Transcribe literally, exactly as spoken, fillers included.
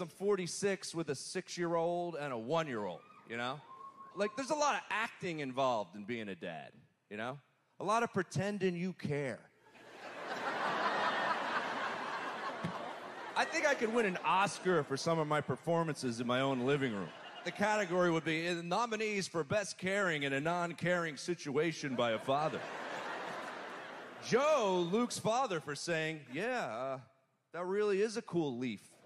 I'm forty-six with a six-year-old and a one-year-old, you know? Like, there's a lot of acting involved in being a dad, you know? A lot of pretending you care. I think I could win an Oscar for some of my performances in my own living room. The category would be nominees for best caring in a non-caring situation by a father. Joe, Luke's father, for saying, yeah, uh, that really is a cool leaf.